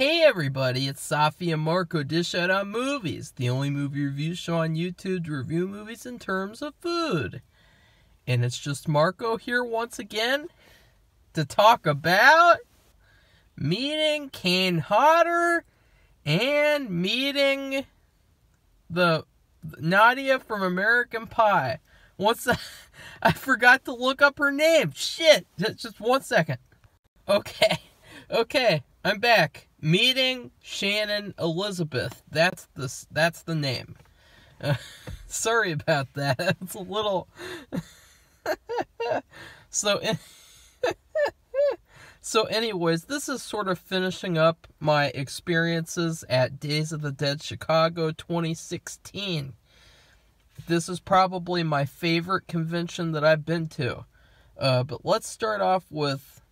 Hey everybody, it's Safi and Marco Dish Out on Movies, the only movie review show on YouTube to review movies in terms of food. And it's just Marco here once again to talk about meeting Kane Hodder and meeting the Nadia from American Pie. I forgot to look up her name. Shit, just 1 second. Okay, I'm back. Meeting Shannon Elizabeth. That's the name. Sorry about that. It's a little... So anyways, this is sort of finishing up my experiences at Days of the Dead Chicago 2016. This is probably my favorite convention that I've been to. But let's start off with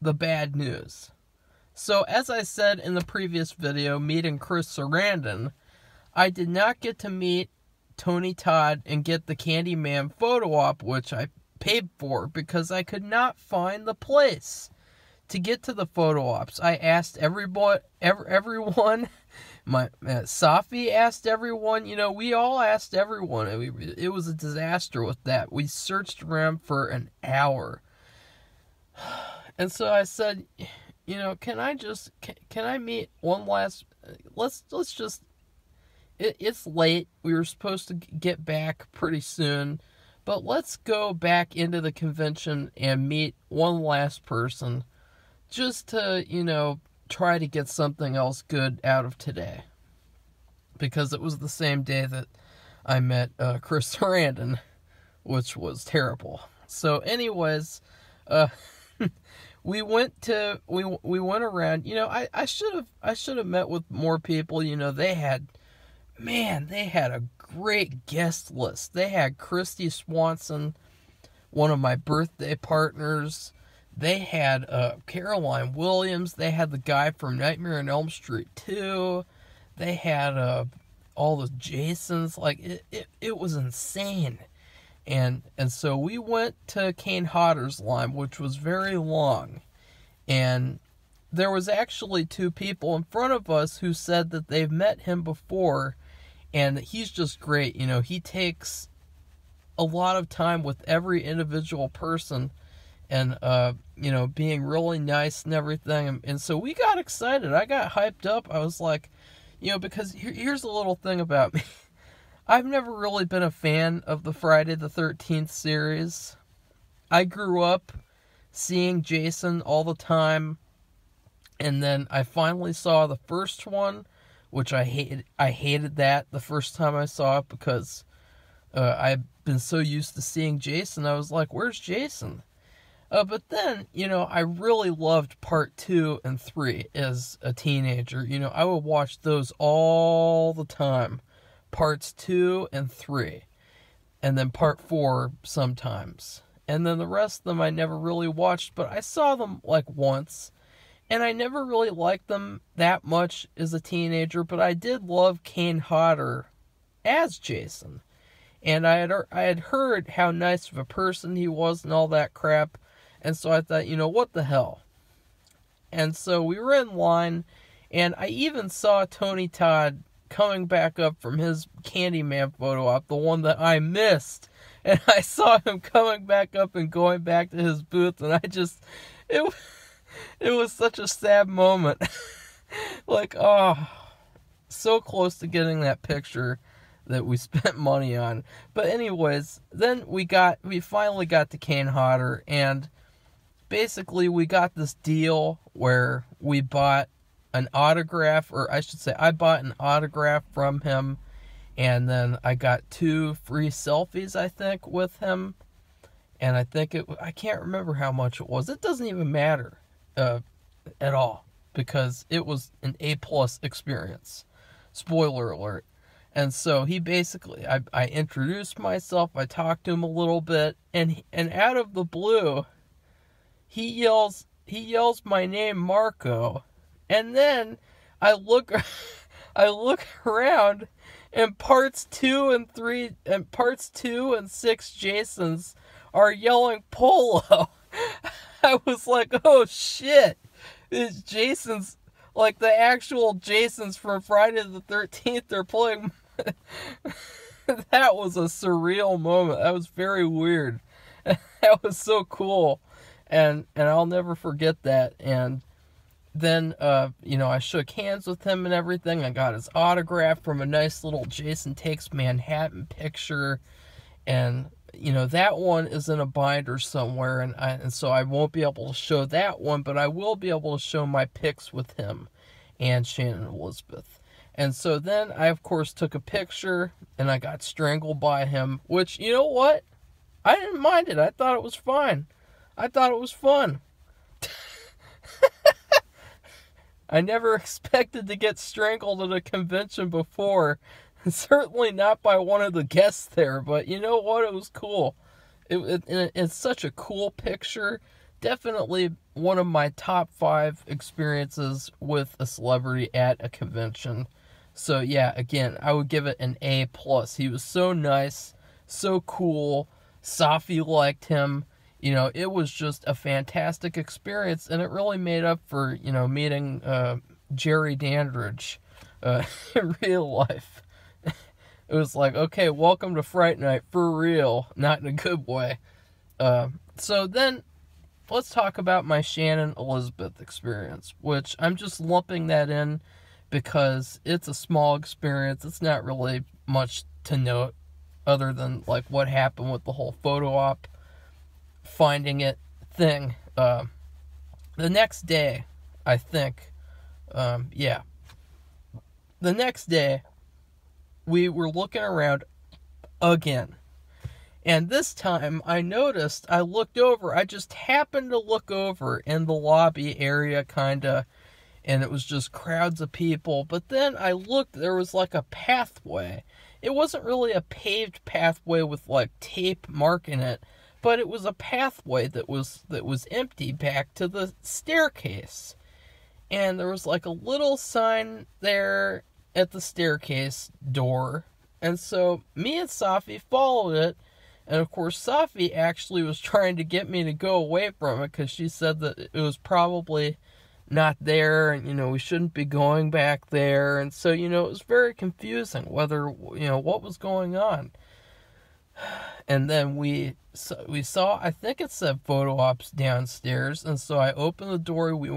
the bad news. So, as I said in the previous video, meeting Chris Sarandon, I did not get to meet Tony Todd and get the Candyman photo op, which I paid for, because I could not find the place to get to the photo ops. I asked everyone, Safi asked everyone, you know, we all asked everyone. It was a disaster with that. We searched around for an hour. And so I said... You know, can I meet one last, let's just, it's late, we were supposed to get back pretty soon, but let's go back into the convention and meet one last person, just to, you know, try to get something else good out of today, because it was the same day that I met Chris Sarandon, which was terrible. So anyways, We went around, you know, I should have met with more people, you know. They had a great guest list. They had Christy Swanson, one of my birthday partners. They had Caroline Williams. They had the guy from Nightmare on Elm Street 2. They had all the Jasons. Like, it was insane. And so we went to Kane Hodder's line, which was very long. And there was actually two people in front of us who said that they've met him before. And he's just great. You know, he takes a lot of time with every individual person. And, you know, being really nice and everything. And so we got excited. I got hyped up. I was like, you know, because here's a little thing about me. I've never really been a fan of the Friday the 13th series. I grew up seeing Jason all the time, and then I finally saw the first one, which I hated. I hated that the first time I saw it, because I've been so used to seeing Jason. I was like, where's Jason? But then, you know, I really loved part 2 and 3 as a teenager. You know, I would watch those all the time. Parts 2 and 3, and then part 4 sometimes, and then the rest of them I never really watched, but I saw them like once, and I never really liked them that much as a teenager, but I did love Kane Hodder as Jason, and I had heard how nice of a person he was and all that crap, and so I thought, you know, what the hell. And so we were in line, and I even saw Tony Todd coming back up from his Candyman photo op, the one that I missed, and I saw him coming back up and going back to his booth, and I just, it was such a sad moment. Like, oh, so close to getting that picture that we spent money on. But anyways, then we finally got to Kane Hodder, and basically we got this deal where we bought an autograph, or I should say I bought an autograph from him, and then I got 2 free selfies, I think, with him, and I can't remember how much it was. It doesn't even matter at all, because it was an A+ experience, spoiler alert. And so he basically, I introduced myself, I talked to him a little bit, and out of the blue he yells my name, Marco. And then I look around, and parts 2 and 3 and parts 2 and 6 Jasons are yelling Polo. I was like, oh shit, it's Jason's like the actual Jasons from Friday the 13th are playing. That was a surreal moment. That was very weird. That was so cool. And I'll never forget that. And then, you know, I shook hands with him and everything. I got his autograph from a nice little Jason Takes Manhattan picture. And, you know, that one is in a binder somewhere. And so I won't be able to show that one, but I will be able to show my pics with him and Shannon Elizabeth. And so then I, of course, took a picture and I got strangled by him, which, you know what? I didn't mind it. I thought it was fine. I thought it was fun. I never expected to get strangled at a convention before. Certainly not by one of the guests there, but you know what? It was cool. It's such a cool picture. Definitely one of my top 5 experiences with a celebrity at a convention. So yeah, again, I would give it an A+. He was so nice, so cool. Safi liked him. You know, it was just a fantastic experience, and it really made up for, you know, meeting Jerry Dandridge in real life. It was like, okay, welcome to Fright Night, for real, not in a good way. So then, let's talk about my Shannon Elizabeth experience, which I'm just lumping that in because it's a small experience. It's not really much to note other than, like, what happened with the whole photo op. Finding it thing. The next day, I think, yeah. The next day, we were looking around again. And this time, I noticed, I looked over, I just happened to look over in the lobby area, kinda, and it was just crowds of people. But then I looked, there was like a pathway. It wasn't really a paved pathway with like tape marking it, but it was a pathway that was empty back to the staircase. And there was like a little sign there at the staircase door. And so me and Safi followed it. And of course, Safi actually was trying to get me to go away from it because she said that it was probably not there and, you know, we shouldn't be going back there. And so, you know, it was very confusing whether, you know, what was going on. And then we saw, I think it said photo ops downstairs, and so I opened the door, we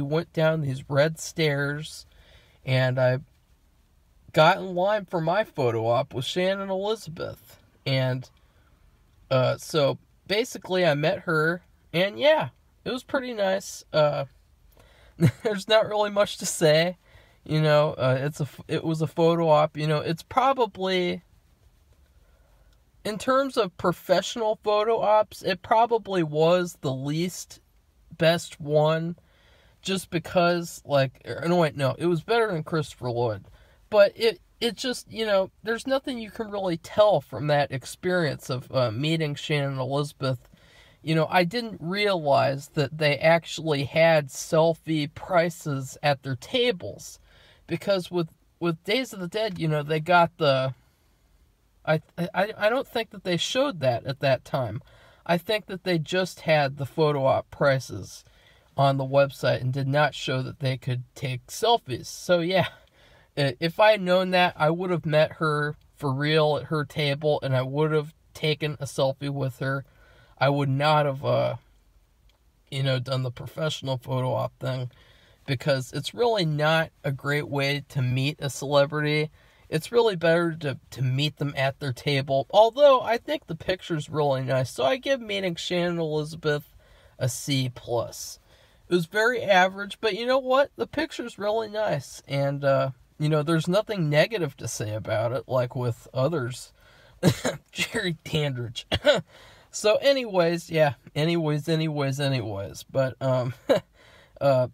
went down these red stairs, and I got in line for my photo op with Shannon Elizabeth, and so basically I met her, and yeah, it was pretty nice. There's not really much to say, you know, it was a photo op, you know, it's probably... In terms of professional photo ops, it probably was the least best one, just because, like, no, wait, no, it was better than Christopher Lloyd, but it just, you know, there's nothing you can really tell from that experience of meeting Shannon Elizabeth. You know, I didn't realize that they actually had selfie prices at their tables, because with Days of the Dead, you know, they got the... I don't think that they showed that at that time. I think that they just had the photo op prices on the website and did not show that they could take selfies. So yeah, if I had known that, I would have met her for real at her table and I would have taken a selfie with her. I would not have, you know, done the professional photo op thing because it's really not a great way to meet a celebrity. It's really better to meet them at their table. Although, I think the picture's really nice. So I give meeting Shannon Elizabeth a C+. It was very average, but you know what? The picture's really nice. And, you know, there's nothing negative to say about it, like with others. Jerry Dandridge. So anyways, yeah. Anyways. But,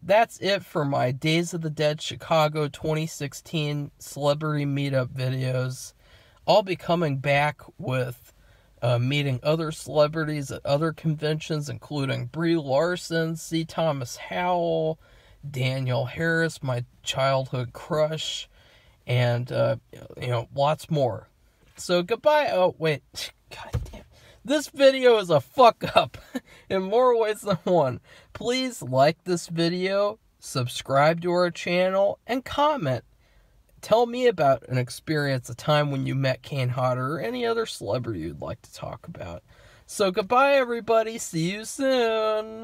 that's it for my Days of the Dead Chicago 2016 celebrity meetup videos. I'll be coming back with meeting other celebrities at other conventions, including Brie Larson, C. Thomas Howell, Daniel Harris, my childhood crush, and, you know, lots more. So goodbye. Oh, wait. God damn it. This video is a fuck up in more ways than one. Please like this video, subscribe to our channel, and comment. Tell me about an experience, a time when you met Kane Hodder, or any other celebrity you'd like to talk about. So goodbye, everybody. See you soon.